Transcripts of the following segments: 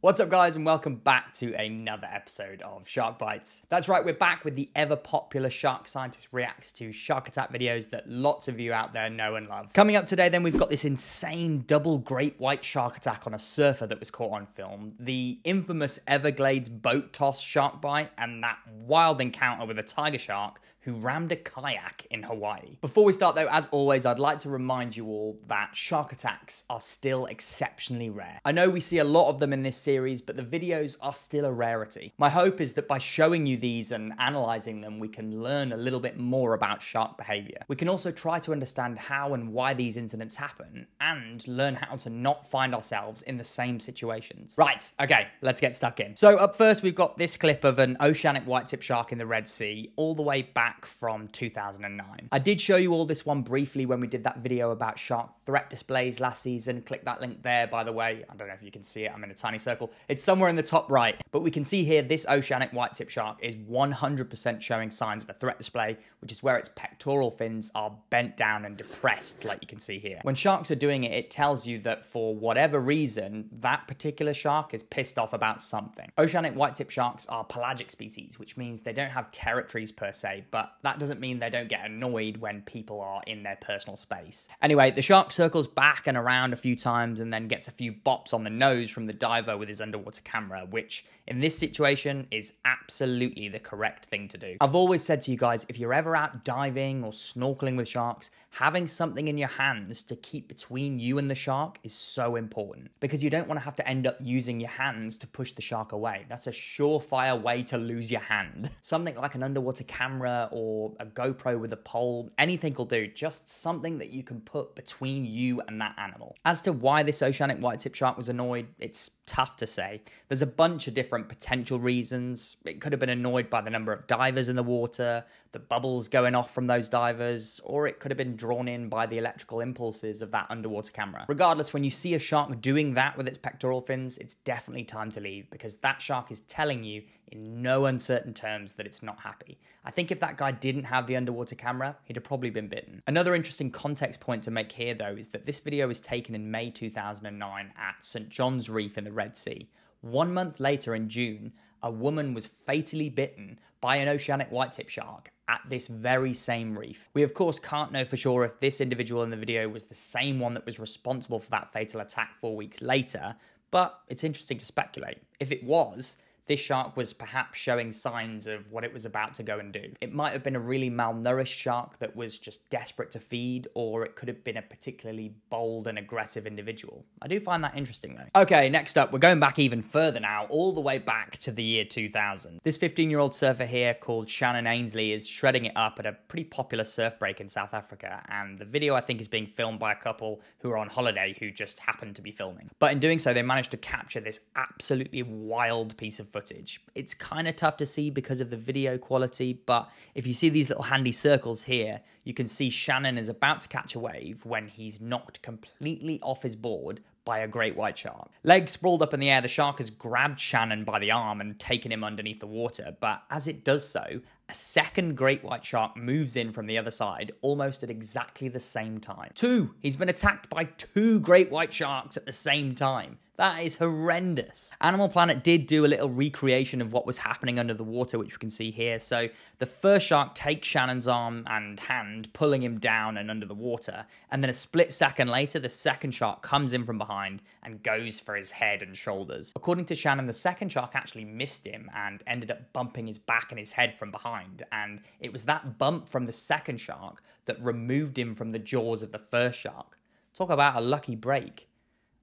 What's up guys and welcome back to another episode of Shark Bites. That's right, we're back with the ever popular Shark Scientist Reacts to Shark Attack videos that lots of you out there know and love. Coming up today then, we've got this insane double Great White shark attack on a surfer that was caught on film, the infamous Everglades boat toss shark bite, and that wild encounter with a tiger shark who rammed a kayak in Hawaii. Before we start though, as always, I'd like to remind you all that shark attacks are still exceptionally rare. I know we see a lot of them in this series, but the videos are still a rarity. My hope is that by showing you these and analysing them, we can learn a little bit more about shark behaviour. We can also try to understand how and why these incidents happen, and learn how to not find ourselves in the same situations. Right, okay, let's get stuck in. So up first, we've got this clip of an oceanic white-tip shark in the Red Sea, all the way back from 2009. I did show you all this one briefly when we did that video about shark threat displays last season. Click that link there, by the way. I don't know if you can see it, I'm in a tiny circle. It's somewhere in the top right, but we can see here this oceanic white-tip shark is 100% showing signs of a threat display, which is where its pectoral fins are bent down and depressed, like you can see here. When sharks are doing it, it tells you that for whatever reason, that particular shark is pissed off about something. Oceanic white-tip sharks are pelagic species, which means they don't have territories per se, but that doesn't mean they don't get annoyed when people are in their personal space. Anyway, the shark circles back and around a few times and then gets a few bops on the nose from the diver with his underwater camera, which in this situation is absolutely the correct thing to do. I've always said to you guys, if you're ever out diving or snorkeling with sharks, having something in your hands to keep between you and the shark is so important, because you don't want to have to end up using your hands to push the shark away. That's a surefire way to lose your hand. Something like an underwater camera or a GoPro with a pole, anything will do, just something that you can put between you and that animal. As to why this oceanic white-tip shark was annoyed, it's tough to say. There's a bunch of different potential reasons. It could have been annoyed by the number of divers in the water, the bubbles going off from those divers, or it could have been drawn in by the electrical impulses of that underwater camera. Regardless, when you see a shark doing that with its pectoral fins, it's definitely time to leave, because that shark is telling you in no uncertain terms that it's not happy. I think if that guy didn't have the underwater camera, he'd have probably been bitten. Another interesting context point to make here though is that this video was taken in May 2009 at St. John's Reef in the Red Sea. 1 month later in June, a woman was fatally bitten by an oceanic white-tip shark at this very same reef. We of course can't know for sure if this individual in the video was the same one that was responsible for that fatal attack 4 weeks later, but it's interesting to speculate. If it was, this shark was perhaps showing signs of what it was about to go and do. It might have been a really malnourished shark that was just desperate to feed, or it could have been a particularly bold and aggressive individual. I do find that interesting though. Okay, next up, we're going back even further now, all the way back to the year 2000. This 15-year-old surfer here called Shannon Ainsley is shredding it up at a pretty popular surf break in South Africa, and the video I think is being filmed by a couple who are on holiday who just happened to be filming. But in doing so, they managed to capture this absolutely wild piece of footage. It's kind of tough to see because of the video quality, but if you see these little handy circles here, you can see Shannon is about to catch a wave when he's knocked completely off his board by a great white shark. Legs sprawled up in the air, the shark has grabbed Shannon by the arm and taken him underneath the water, but as it does so, a second great white shark moves in from the other side almost at exactly the same time. He's been attacked by two great white sharks at the same time. That is horrendous. Animal Planet did do a little recreation of what was happening under the water, which we can see here. So the first shark takes Shannon's arm and hand, pulling him down and under the water. And then a split second later, the second shark comes in from behind and goes for his head and shoulders. According to Shannon, the second shark actually missed him and ended up bumping his back and his head from behind. And it was that bump from the second shark that removed him from the jaws of the first shark. Talk about a lucky break.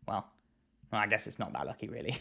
Well, I guess it's not that lucky, really.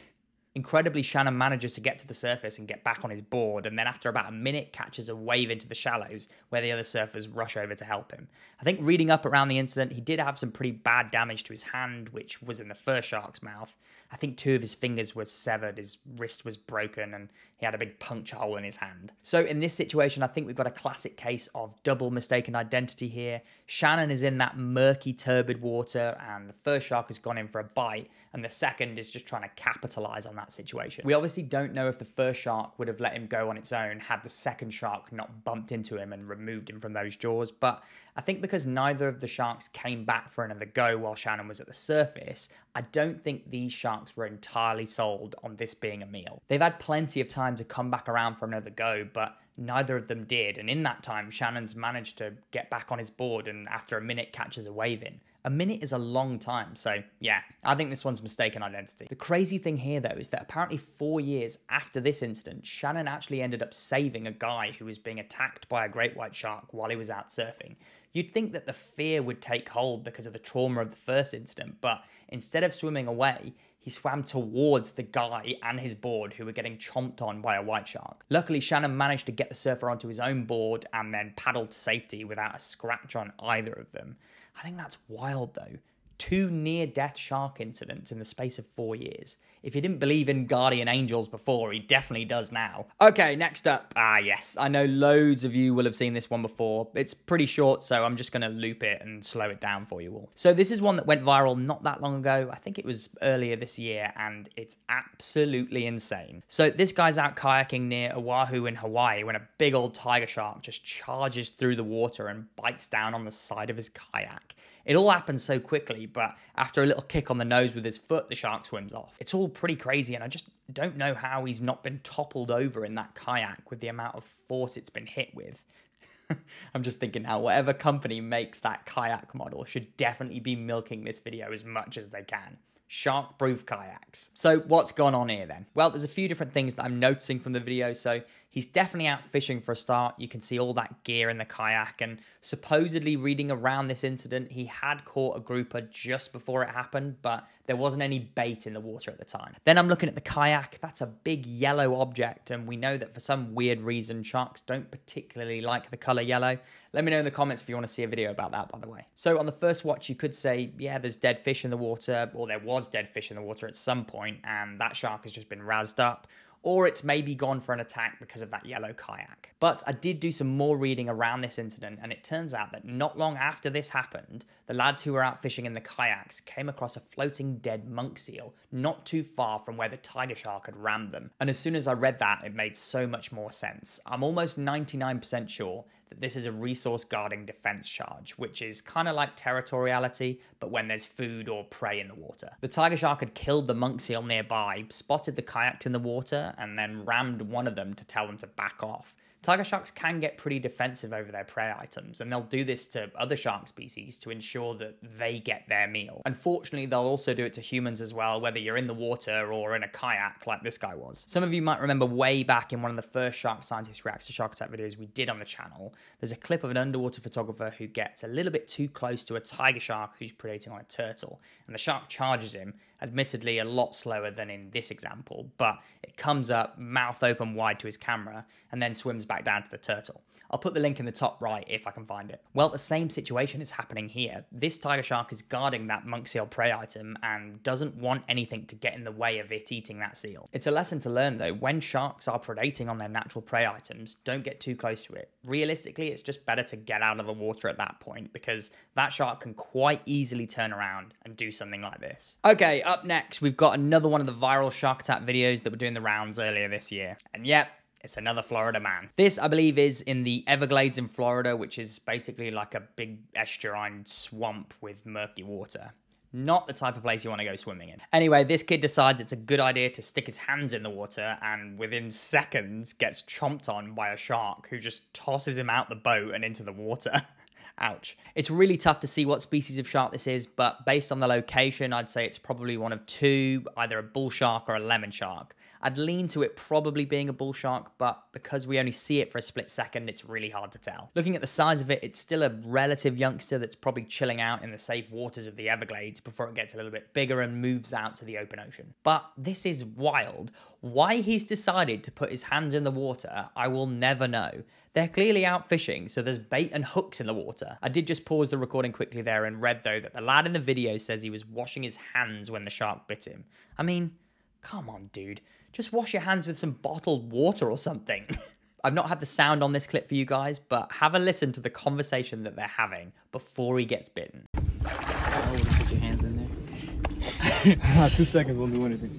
Incredibly, Shannon manages to get to the surface and get back on his board, and then after about a minute catches a wave into the shallows where the other surfers rush over to help him. I think reading up around the incident, he did have some pretty bad damage to his hand, which was in the first shark's mouth. I think two of his fingers were severed, his wrist was broken, and he had a big puncture hole in his hand. So in this situation, I think we've got a classic case of double mistaken identity here. Shannon is in that murky, turbid water, and the first shark has gone in for a bite, and the second is just trying to capitalize on that that situation. We obviously don't know if the first shark would have let him go on its own had the second shark not bumped into him and removed him from those jaws, but I think because neither of the sharks came back for another go while Shannon was at the surface, I don't think these sharks were entirely sold on this being a meal. They've had plenty of time to come back around for another go, but neither of them did, and in that time, Shannon's managed to get back on his board and after a minute catches a wave in. A minute is a long time, so yeah, I think this one's mistaken identity. The crazy thing here though is that apparently 4 years after this incident, Shannon actually ended up saving a guy who was being attacked by a great white shark while he was out surfing. You'd think that the fear would take hold because of the trauma of the first incident, but instead of swimming away, he swam towards the guy and his board who were getting chomped on by a white shark. Luckily, Shannon managed to get the surfer onto his own board and then paddled to safety without a scratch on either of them. I think that's wild though. 2 near-death shark incidents in the space of 4 years. If he didn't believe in guardian angels before, he definitely does now. Okay, next up. Yes, I know loads of you will have seen this one before. It's pretty short, so I'm just gonna loop it and slow it down for you all. So this is one that went viral not that long ago. I think it was earlier this year, and it's absolutely insane. So this guy's out kayaking near Oahu in Hawaii when a big old tiger shark just charges through the water and bites down on the side of his kayak. It all happens so quickly, but after a little kick on the nose with his foot, the shark swims off. It's all pretty crazy, and I just don't know how he's not been toppled over in that kayak with the amount of force it's been hit with. I'm just thinking now, whatever company makes that kayak model should definitely be milking this video as much as they can. Shark-proof kayaks. So what's gone on here then? Well, there's a few different things that I'm noticing from the video. So he's definitely out fishing for a start. You can see all that gear in the kayak, and supposedly reading around this incident, he had caught a grouper just before it happened, but there wasn't any bait in the water at the time. Then I'm looking at the kayak. That's a big yellow object, and we know that for some weird reason, sharks don't particularly like the color yellow. Let me know in the comments if you want to see a video about that, by the way. So on the first watch, you could say, yeah, there's dead fish in the water, or there was dead fish in the water at some point, and that shark has just been razzed up, or it's maybe gone for an attack because of that yellow kayak. But I did do some more reading around this incident, and it turns out that not long after this happened, the lads who were out fishing in the kayaks came across a floating dead monk seal not too far from where the tiger shark had rammed them. And as soon as I read that, it made so much more sense. I'm almost 99% sure that this is a resource guarding defense charge, which is kind of like territoriality, but when there's food or prey in the water. The tiger shark had killed the monk seal nearby, spotted the kayaks in the water, and then rammed one of them to tell them to back off. Tiger sharks can get pretty defensive over their prey items, and they'll do this to other shark species to ensure that they get their meal. Unfortunately, they'll also do it to humans as well, whether you're in the water or in a kayak like this guy was. Some of you might remember way back in one of the first Shark Scientist Reacts to Shark Attack videos we did on the channel, there's a clip of an underwater photographer who gets a little bit too close to a tiger shark who's predating on a turtle, and the shark charges him, admittedly a lot slower than in this example, but it comes up, mouth open wide to his camera, and then swims back down to the turtle. I'll put the link in the top right if I can find it. Well, the same situation is happening here. This tiger shark is guarding that monk seal prey item and doesn't want anything to get in the way of it eating that seal. It's a lesson to learn though, when sharks are predating on their natural prey items, don't get too close to it. Realistically, it's just better to get out of the water at that point because that shark can quite easily turn around and do something like this. Okay, up next, we've got another one of the viral Shark Attack videos that were doing the rounds earlier this year. And yep, it's another Florida man. This, I believe, is in the Everglades in Florida, which is basically like a big estuarine swamp with murky water. Not the type of place you want to go swimming in. Anyway, this kid decides it's a good idea to stick his hands in the water and within seconds gets chomped on by a shark who just tosses him out the boat and into the water. Ouch. It's really tough to see what species of shark this is, but based on the location, I'd say it's probably one of two, either a bull shark or a lemon shark. I'd lean to it probably being a bull shark, but because we only see it for a split second, it's really hard to tell. Looking at the size of it, it's still a relative youngster that's probably chilling out in the safe waters of the Everglades before it gets a little bit bigger and moves out to the open ocean. But this is wild. Why he's decided to put his hands in the water, I will never know. They're clearly out fishing, so there's bait and hooks in the water. I did just pause the recording quickly there and read though that the lad in the video says he was washing his hands when the shark bit him. I mean, come on, dude. Just wash your hands with some bottled water or something. I've not had the sound on this clip for you guys, but have a listen to the conversation that they're having before he gets bitten. Oh, put your hands in there. 2 seconds won't do anything.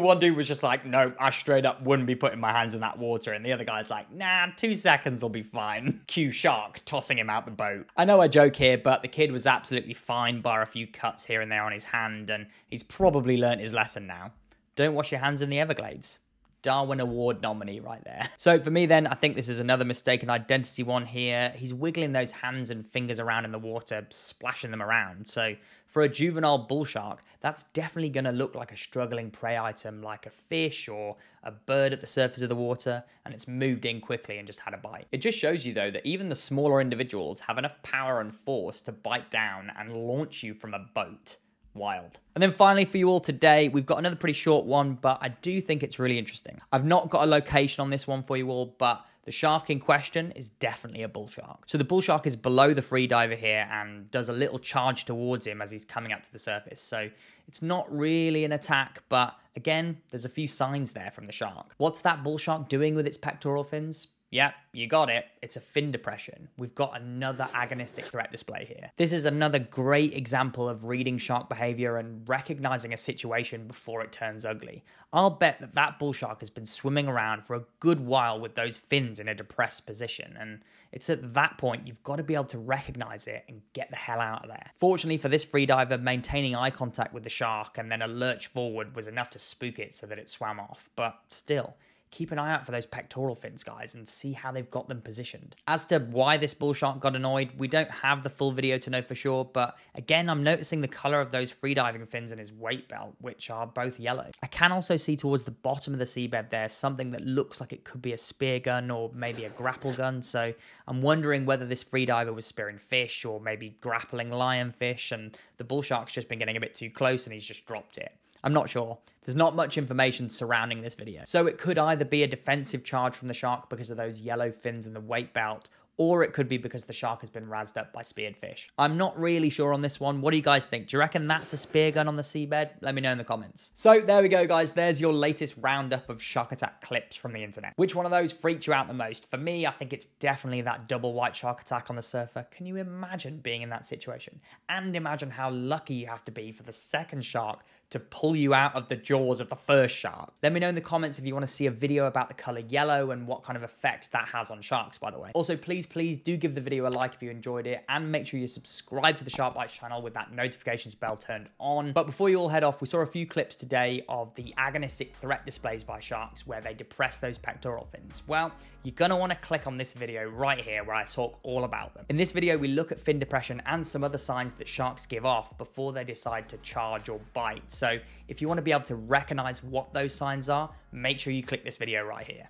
The one dude was just like, no, I straight up wouldn't be putting my hands in that water. And the other guy's like, nah, 2 seconds will be fine. Cue shark tossing him out the boat. I know I joke here, but the kid was absolutely fine bar a few cuts here and there on his hand, and he's probably learnt his lesson now. Don't wash your hands in the Everglades. Darwin Award nominee right there. So for me then, I think this is another mistaken identity one here. He's wiggling those hands and fingers around in the water, splashing them around. So for a juvenile bull shark, that's definitely gonna look like a struggling prey item, like a fish or a bird at the surface of the water, and it's moved in quickly and just had a bite. It just shows you though that even the smaller individuals have enough power and force to bite down and launch you from a boat. Wild. And then finally for you all today, we've got another pretty short one, but I do think it's really interesting. I've not got a location on this one for you all, but the shark in question is definitely a bull shark. So the bull shark is below the freediver here and does a little charge towards him as he's coming up to the surface. So it's not really an attack, but again, there's a few signs there from the shark. What's that bull shark doing with its pectoral fins? Yep, you got it. It's a fin depression. We've got another agonistic threat display here. This is another great example of reading shark behavior and recognizing a situation before it turns ugly. I'll bet that that bull shark has been swimming around for a good while with those fins in a depressed position, and it's at that point you've got to be able to recognize it and get the hell out of there. Fortunately for this freediver, maintaining eye contact with the shark and then a lurch forward was enough to spook it so that it swam off, but still, keep an eye out for those pectoral fins, guys, and see how they've got them positioned. As to why this bull shark got annoyed, we don't have the full video to know for sure, but again, I'm noticing the color of those freediving fins and his weight belt, which are both yellow. I can also see towards the bottom of the seabed there, something that looks like it could be a spear gun or maybe a grapple gun, so I'm wondering whether this freediver was spearing fish or maybe grappling lionfish, and the bull shark's just been getting a bit too close and he's just dropped it. I'm not sure. There's not much information surrounding this video. So it could either be a defensive charge from the shark because of those yellow fins and the weight belt, or it could be because the shark has been razzed up by speared fish. I'm not really sure on this one. What do you guys think? Do you reckon that's a spear gun on the seabed? Let me know in the comments. So there we go, guys. There's your latest roundup of shark attack clips from the internet. Which one of those freaked you out the most? For me, I think it's definitely that double white shark attack on the surfer. Can you imagine being in that situation? And imagine how lucky you have to be for the second shark to pull you out of the jaws of the first shark. Let me know in the comments if you want to see a video about the color yellow and what kind of effect that has on sharks, by the way. Also, please do give the video a like if you enjoyed it, and make sure you subscribe to the Shark Bites channel with that notifications bell turned on. But before you all head off, we saw a few clips today of the agonistic threat displays by sharks where they depress those pectoral fins. Well, you're gonna wanna click on this video right here where I talk all about them. In this video, we look at fin depression and some other signs that sharks give off before they decide to charge or bite. So if you wanna be able to recognize what those signs are, make sure you click this video right here.